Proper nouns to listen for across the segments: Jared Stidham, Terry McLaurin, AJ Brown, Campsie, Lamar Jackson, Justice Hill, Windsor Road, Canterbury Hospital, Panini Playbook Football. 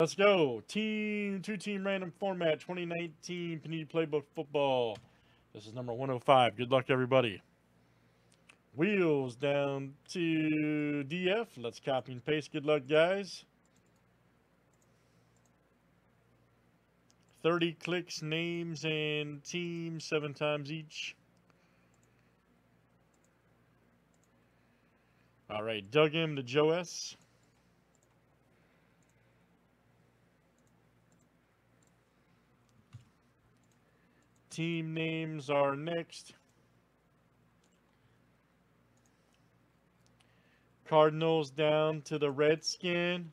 Let's go. Team, two-team random format, 2019 Panini Playbook Football. This is number 105. Good luck, everybody. Wheels down to DF. Let's copy and paste. Good luck, guys. 30 clicks, names, and teams 7 times each. All right, Doug M to Joe S. Team names are next. Cardinals down to the Redskin.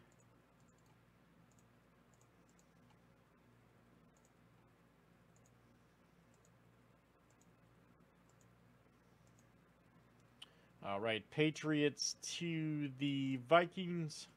All right, Patriots to the Vikings.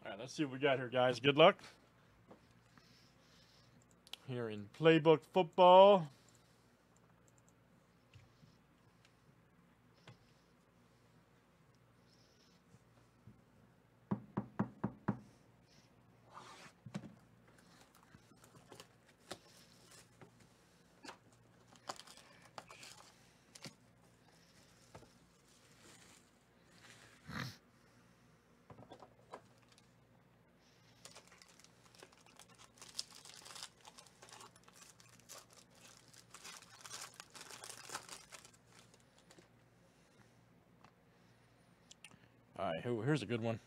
All right, let's see what we got here, guys. Good luck. Here in Playbook Football. All right, here's a good one.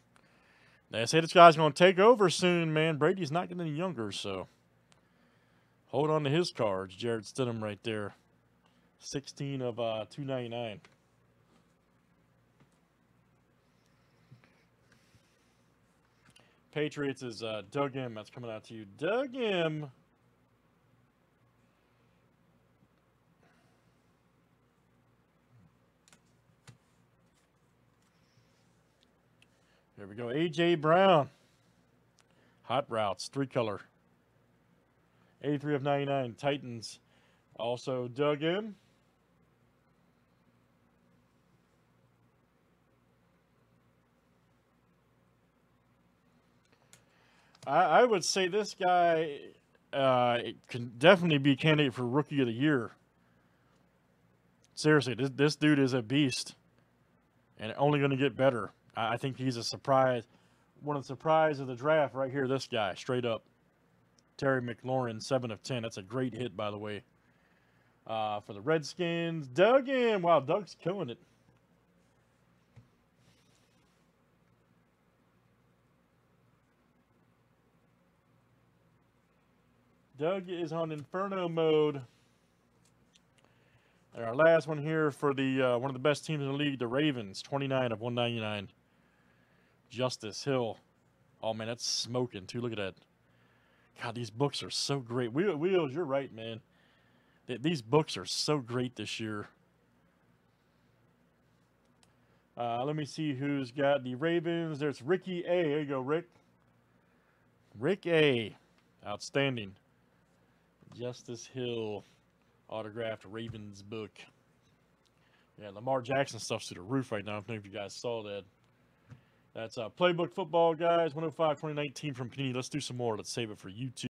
They say this guy's going to take over soon, man. Brady's not getting any younger, so hold on to his cards. Jared Stidham right there. 16 of 299. Patriots is Doug M. That's coming out to you. Doug M. There we go, AJ Brown. Hot routes, 3-color. 83 of 99, Titans. Also dug in. I would say this guy can definitely be a candidate for Rookie of the Year. Seriously, this dude is a beast, and only going to get better. I think he's a surprise, one of the surprises of the draft right here, this guy, straight up. Terry McLaurin, 7 of 10. That's a great hit, by the way. For the Redskins, Doug in. Wow, Doug's killing it. Doug is on Inferno mode. And our last one here for the one of the best teams in the league, the Ravens, 29 of 199. Justice Hill. Oh, man, that's smoking, too. Look at that. God, these books are so great. Wheels, you're right, man. These books are so great this year. Let me see who's got the Ravens. There's Ricky A. There you go, Rick. Rick A. Outstanding. Justice Hill autographed Ravens book. Yeah, Lamar Jackson stuff's to the roof right now. I don't know if you guys saw that. That's Playbook Football, guys. 105-2019 from Panini. Let's do some more. Let's save it for YouTube.